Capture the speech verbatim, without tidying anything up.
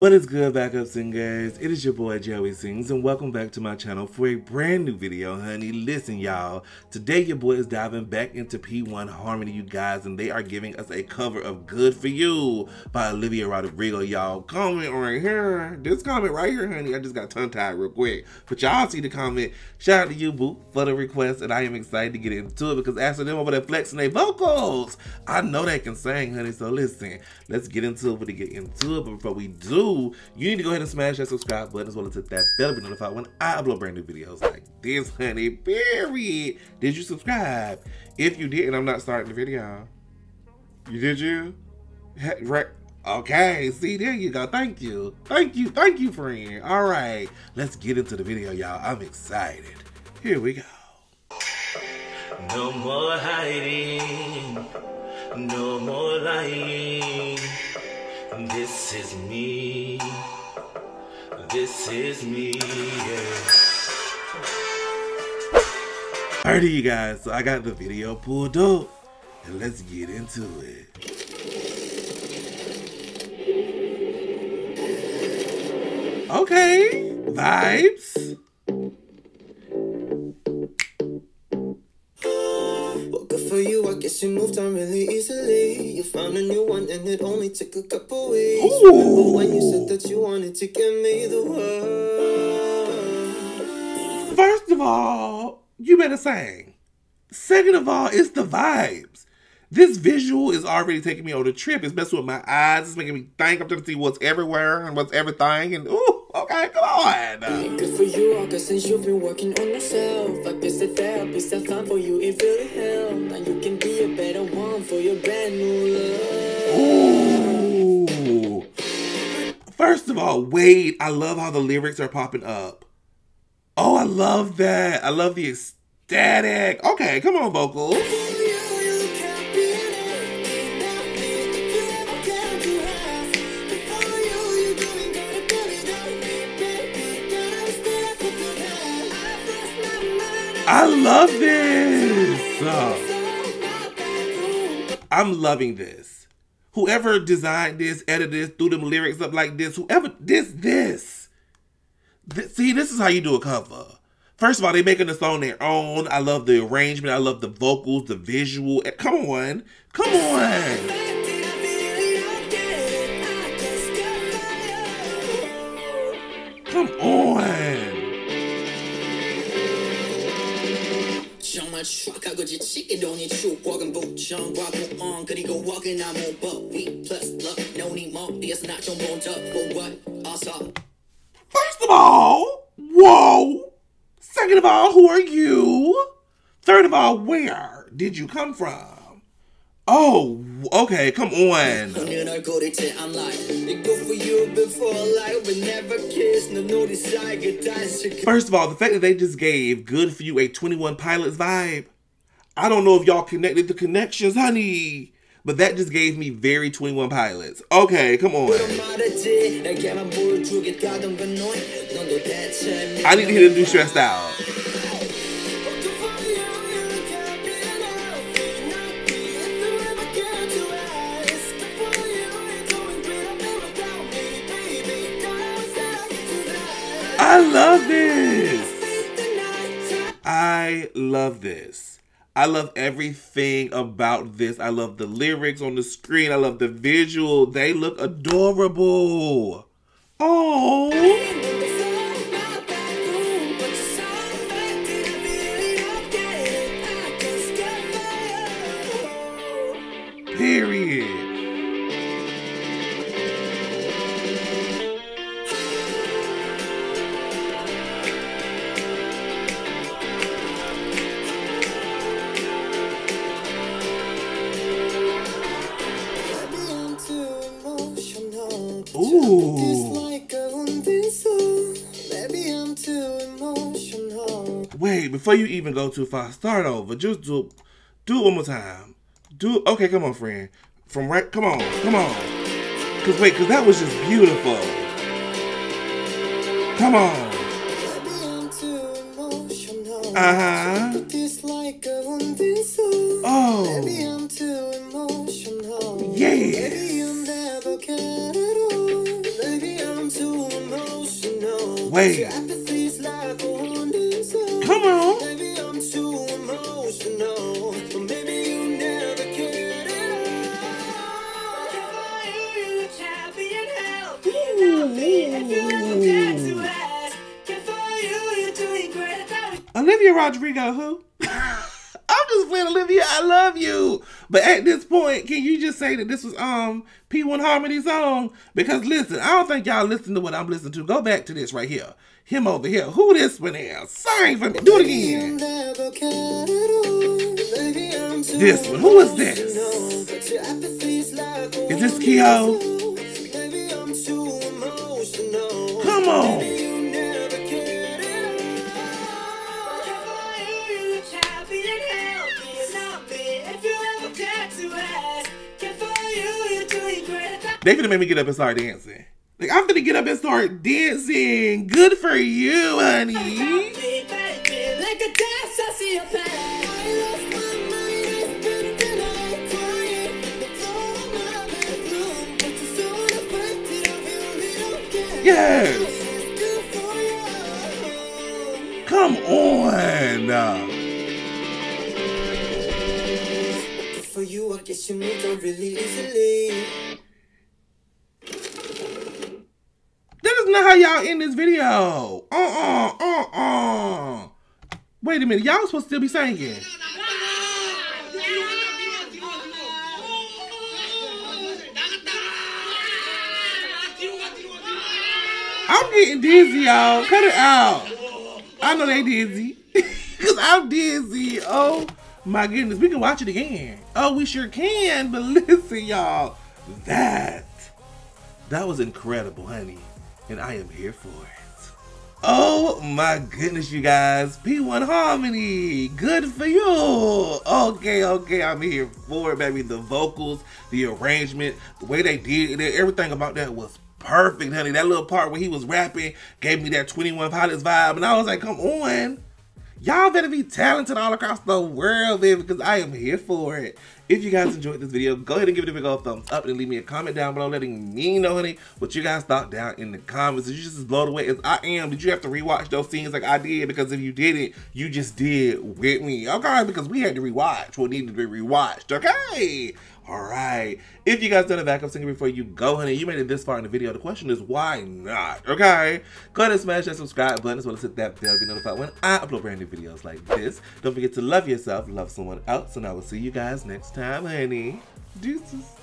What is good, backup singers? It is your boy Joey Sings, and welcome back to my channel for a brand new video, honey. Listen, y'all, today your boy is diving back into P one Harmony, you guys, and they are giving us a cover of Good For You by Olivia Rodrigo, y'all. Comment right here. This comment right here, honey, I just got tongue-tied real quick. But y'all see the comment. Shout out to you, boo, for the request, and I am excited to get into it because after them over there flexing their vocals, I know they can sing, honey. So listen, let's get into it, but to get into it, but before we do, you need to go ahead and smash that subscribe button as well as hit that bell to be notified when I upload brand new videos like this, honey. Period. Did you subscribe? If you didn't, I'm not starting the video. You did you? Right. Okay, see, there you go. Thank you. Thank you. Thank you, friend. All right. Let's get into the video, y'all. I'm excited. Here we go. No more hiding. No more lying. This is me, this is me, yeah. Alrighty, you guys, so I got the video pulled up, and let's get into it. Okay, vibes. For you, I guess you moved on really easily. You found a new one and it only took a couple weeks. Ooh. Remember when you said that you wanted to give me the world? First of all, you better sing. Second of all, it's the vibes. This visual is already taking me on a trip. It's messing with my eyes. It's making me think. I'm trying to see what's everywhere and what's everything. And ooh, okay, come on. Good for you, I guess, since you've been working on yourself. I guess the therapy self-time for you, it really helped. And you can be a better one for your brand new love. Ooh. First of all, wait, I love how the lyrics are popping up. Oh, I love that. I love the ecstatic. Okay, come on, vocals. I love this. Oh. I'm loving this. Whoever designed this, edited this, threw them lyrics up like this, whoever, this, this. Th see, this is how you do a cover. First of all, they're making the song their own. I love the arrangement. I love the vocals, the visual. Come on. Come on. First of all, whoa. Second of all, who are you? Third of all, where did you come from? Oh, okay, come on. I'm like, go for you before I would never kiss, no no desire dies. First of all, the fact that they just gave Good For You a twenty one Pilots vibe. I don't know if y'all connected the connections, honey. But that just gave me very twenty one Pilots. Okay, come on. I need to hear them do Stressed Out. I love this. I love this. I love everything about this. I love the lyrics on the screen. I love the visual. They look adorable. Oh. Period. Wait, before you even go too far, start over. Just do, do it one more time. Do okay. Come on, friend. From right. Come on. Come on. Cause wait, cause that was just beautiful. Come on. Uh huh. Oh. Yeah. way. Come on. Olivia Rodrigo, who? I'm just playing Olivia, I love you. But at this point, can you just say that this was um P one Harmony song? Because listen, I don't think y'all listen to what I'm listening to. Go back to this right here. Him over here. Who this one is? Sing for me. Do it again. This one. Who is this? Is this Keo? Come on. They finna make me get up and start dancing. Like, I'm finna get up and start dancing. Good for you, honey. Yes. Come on. For you, I guess you meet her really easily. How y'all end this video? Uh-uh, uh-uh. Wait a minute, y'all supposed to still be singing. I'm getting dizzy, y'all. Cut it out. I know they dizzy. Because I'm dizzy. Oh, my goodness. We can watch it again. Oh, we sure can. But listen, y'all. That, that was incredible, honey. And I am here for it. Oh my goodness, you guys. P one Harmony, good for you. Okay, okay, I'm here for it, baby. The vocals, the arrangement, the way they did it, everything about that was perfect, honey. That little part where he was rapping gave me that twenty one Pilots vibe, and I was like, come on. Y'all better be talented all across the world, baby, because I am here for it. If you guys enjoyed this video, go ahead and give it a big old thumbs up and leave me a comment down below letting me know, honey, what you guys thought down in the comments. Did you just as blown away as I am? Did you have to rewatch those scenes like I did? Because if you didn't, you just did with me, okay? Because we had to rewatch what needed to be rewatched, okay? All right. If you guys done a backup single before you go, honey, you made it this far in the video. The question is, why not, okay? Go ahead and smash that subscribe button as well as hit that bell to be notified when I upload brand new videos like this. Don't forget to love yourself, love someone else, and I will see you guys next time. Time, honey. Deuces.